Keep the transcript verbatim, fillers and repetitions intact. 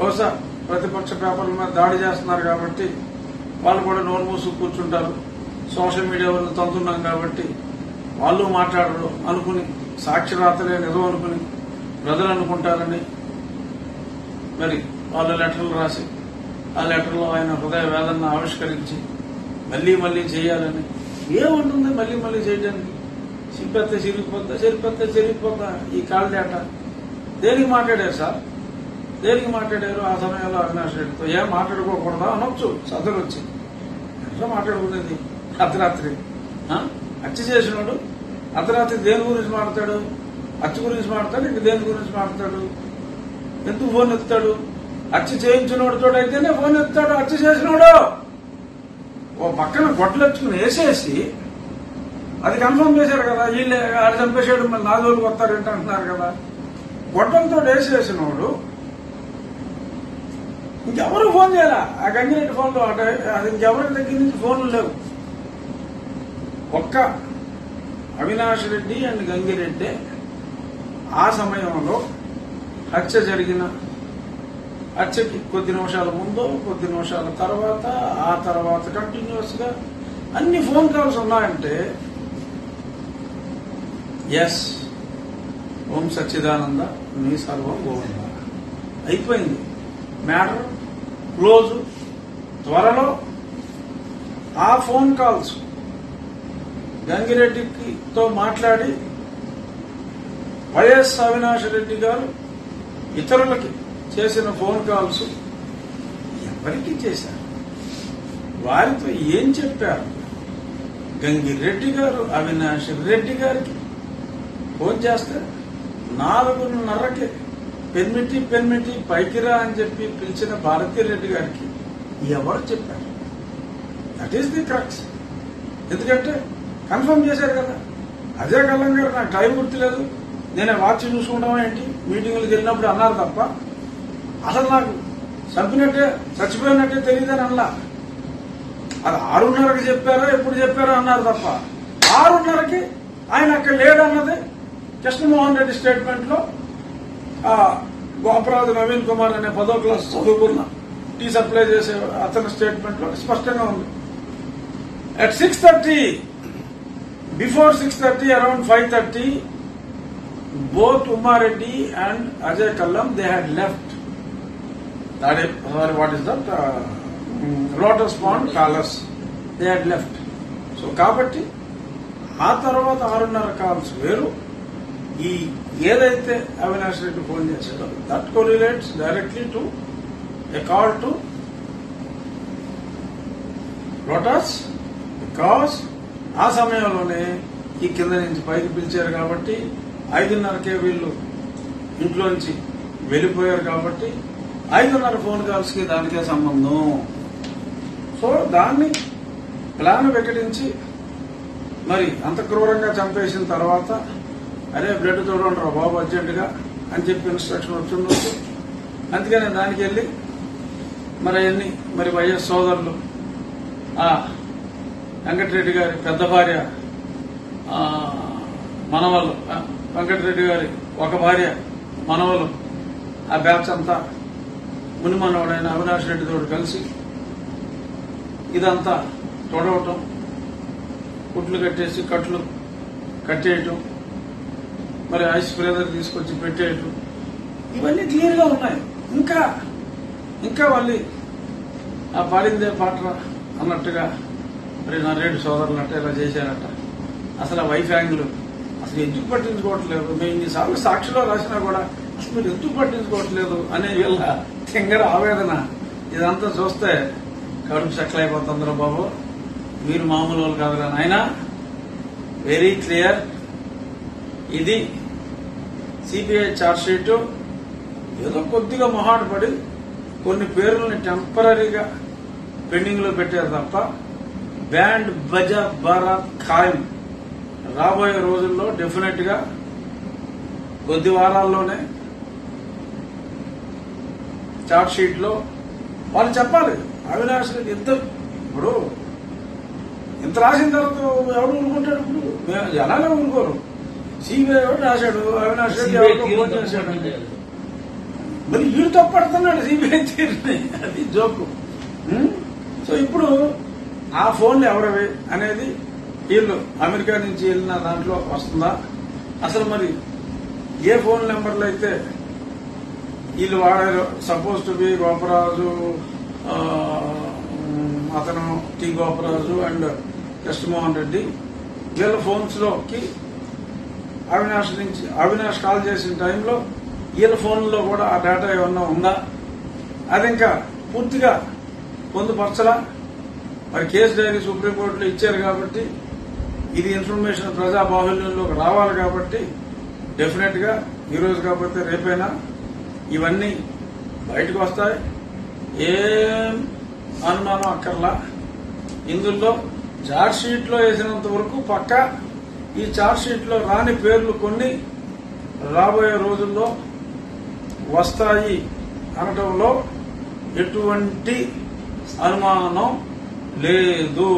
బహుశా ప్రతిపక్ష పేపర్ల మీద దాడి చేస్తున్నారు కాబట్టి వాళ్ళు కూడా నోరు మూసుకు కూర్చుంటారు, సోషల్ మీడియా వల్ల తంతున్నాం కాబట్టి వాళ్ళు మాట్లాడరు అనుకుని, సాక్షిరాతలే నిజం అనుకుని ప్రజలు అనుకుంటారని మరి వాళ్ళు లెటర్లు రాసి ఆ లెటర్లో ఆయన హృదయ వేదనను ఆవిష్కరించి మళ్లీ మళ్లీ చేయాలని ఏముంటుంది మళ్లీ మళ్లీ చేయడానికి? సిరిపెత్తే సిరిగిపోద్దా సిరిపెత్తే సిరిగిపోద్దా ఈ కాల్ డేటా దేనికి మాట్లాడారు సార్? దేనికి మాట్లాడారు ఆ సమయంలో అవినాష్ రెడ్డితో? ఏం మాట్లాడుకోకూడదా అనొచ్చు, సదరు వచ్చి ఎట్లా మాట్లాడుకునేది? అర్ధరాత్రి హత్య చేసినాడు, అర్ధరాత్రి దేని గురించి మాట్లాడు? హత్య గురించి మాట్లాడు, ఇంక దేని గురించి మాట్లాడు? ఎందుకు ఫోన్ ఎత్తాడు? హత్య చేయించినోడితో అయితేనే ఫోన్ ఎత్తాడు, హత్య చేసినోడు ఓ పక్కన గొడ్లెచ్చుకుని వేసేసి అది కన్ఫర్మ్ చేశారు కదా, వీళ్ళు ఆడ చంపేసాడు మళ్ళీ నాలుగు రోజులు వస్తారంటే అంటున్నారు కదా, గొడ్డంతో వేసేసినోడు ఇంకెవరు ఫోన్ చేయాలా? ఆ గంగిరెడ్డి ఫోన్లో అది ఇంకెవరి దగ్గర నుంచి ఫోన్లు లేవు, ఒక్క అవినాష్ రెడ్డి అండ్ గంగిరెడ్డి. ఆ సమయంలో హత్య జరిగిన హత్యకి కొద్ది నిమిషాల ముందు, కొద్ది నిమిషాల తర్వాత, ఆ తర్వాత కంటిన్యూస్ గా అన్ని ఫోన్ కాల్స్ ఉన్నాయంటే ఎస్ ఓం సచ్చిదానంద నీ సర్వం గోవింద అయిపోయింది మ్యాటర్ క్లోజ్. త్వరలో ఆ ఫోన్ కాల్స్ గంగిరెడ్డితో మాట్లాడి వైఎస్ అవినాష్ రెడ్డి గారు ఇతరులకి చేసిన ఫోన్ కాల్స్ ఎవరికి చేశారు, వారితో ఏం చెప్పారు, గంగిరెడ్డి గారు అవినాష్ రెడ్డి గారికి ఫోన్ చేస్తే నాలుగున్నరకే పెన్మిటి పెన్మిటి పైకిరా అని చెప్పి పిలిచిన భారతీరెడ్డి గారికి ఎవరు చెప్పారు? That is the crux. ఎందుకంటే కన్ఫర్మ్ చేశారు కదా. అజయ్ కల్లం గారు నాకు టైం గుర్తులేదు, నేనే వాచ్ చూసుకుంటామా ఏంటి మీటింగులకు వెళ్ళినప్పుడు అన్నారు తప్ప అసలు నాకు చంపినట్టే చచ్చిపోయినట్టే తెలియదని అన్నా. అది ఆరున్నరకి చెప్పారో ఎప్పుడు చెప్పారో అన్నారు తప్ప ఆరున్నరకి ఆయన అక్కడ లేడన్నది కృష్ణమోహన్ రెడ్డి స్టేట్మెంట్ లో గోపరాజు నవీన్ కుమార్ అనే పదో క్లాస్ చదువుకున్న టీ సప్లై చేసే అతని స్టేట్మెంట్ లో స్పష్టంగా ఉంది. At six thirty before six thirty around five thirty both Umar Reddy and Ajay Kallam, they had left. That is, sorry, what is that? Uh, Lotus Pond Palace. They had left. So, kabatti, aa tarvata ఆరున్నర calls veru. Ee edaithe Avinash Reddy phone chesadu, that correlates directly to a call to Lotus, because aa samayalone ee kinda nunchi paiki pilicharu kabatti ఐదున్నరకే వీళ్ళు ఇంట్లోంచి వెళ్లిపోయారు కాబట్టి ఐదున్నర phone calls కి దానికే సంబంధం. సో దాన్ని ప్లాన్ వికటించి మరి అంత క్రూరంగా చంపేసిన తర్వాత అరే బ్లడ్ తోడండి రా బాబు అర్జెంటుగా అని చెప్పి ఇన్స్ట్రక్షన్ వచ్చిండొచ్చు. అందుకనే దానికి వెళ్ళి మరి అవన్నీ మరి వైఎస్ సోదరులు ఆ వెంకటరెడ్డి గారి పెద్ద భార్య మనవాళ్ళు వెంకటరెడ్డి గారి ఒక భార్య మనవలు ఆ బ్యాచ్ అంతా ముని మనవడైన అవినాష్ రెడ్డితో కలిసి ఇదంతా తొడవటం, కుట్లు కట్టేసి కట్లు కట్టేయటం, మరి ఐస్ బ్రేదర్ తీసుకొచ్చి పెట్టేయటం, ఇవన్నీ క్లియర్గా ఉన్నాయి. ఇంకా ఇంకా మళ్ళీ ఆ పాడిందే పాట అన్నట్టుగా మరి నా రెడ్డి సోదరులు అట్ట ఇలా చేశారట. అసలు ఆ వైఫ్ యాంగిల్ అసలు ఎందుకు పట్టించుకోవట్లేదు, మేము ఇన్నిసార్లు సాక్షిలో రాసినా కూడా అసలు మీరు ఎందుకు పట్టించుకోవట్లేదు అనే వీళ్ళ తింగర ఆవేదన ఇదంతా చూస్తే కడుపు చెక్కలైపోతుందిరా బాబు, మీరు మామూలు వాళ్ళు కాదురా నాయన. వెరీ క్లియర్, ఇది సిబిఐ ఛార్జ్షీటు ఏదో కొద్దిగా మొహాట పడి కొన్ని పేర్లని టెంపరీగా పెండింగ్లో పెట్టారు తప్ప బ్యాండ్ బజా బారాత్ ఖాయం రాబోయే రోజుల్లో డెఫినెట్ గా కొద్ది వారాల్లోనే చార్ట్ షీట్ లో వాళ్ళు చెప్పాలి అవినాష్ రెడ్డి ఇద్దరు. ఇప్పుడు ఇంత రాసిన తర్వాత ఎవరు ఊరుకుంటాడు? ఇప్పుడు జనాలే ఊరుకోరు. సిబిఐ ఎవరు రాశాడు అవినాష్ రెడ్డి ఎవరు ఫోన్ చేశాడు? మరి వీడితో పడుతున్నాడు సిబిఐ తీరుని, అది జోకు. సో ఇప్పుడు ఆ ఫోన్లు ఎవరవి అనేది వీళ్ళు అమెరికా నుంచి వెళ్ళిన దాంట్లో వస్తుందా అసలు? మరి ఏ ఫోన్ నెంబర్లు అయితే వీళ్ళు వాడారు? సపోజ్ టు బి గోపరాజు, అతను టి గోపరాజు అండ్ కృష్ణమోహన్ రెడ్డి వీళ్ళ ఫోన్స్ లోకి అవినాష్ నుంచి అవినాష్ కాల్ చేసిన టైంలో వీళ్ళ ఫోన్లో కూడా ఆ డేటా ఏమన్నా ఉందా? అది ఇంకా పూర్తిగా పొందుపరచలా. మరి కేసు డైరీ సుప్రీంకోర్టులో ఇచ్చారు కాబట్టి ఇది ఇన్ఫర్మేషన్ ప్రజా బాహుళ్యంలోకి రావాలి కాబట్టి డెఫినెట్ గా ఈరోజు కాకపోతే రేపైనా ఇవన్నీ బయటకు వస్తాయి. ఏం అనుమానం అక్కర్లా. ఇందులో చార్జ్షీట్ లో వేసినంత వరకు పక్కా, ఈ చార్జ్షీట్ లో రాని పేర్లు కొన్ని రాబోయే రోజుల్లో వస్తాయి అనటంలో ఎటువంటి అనుమానం లేదు.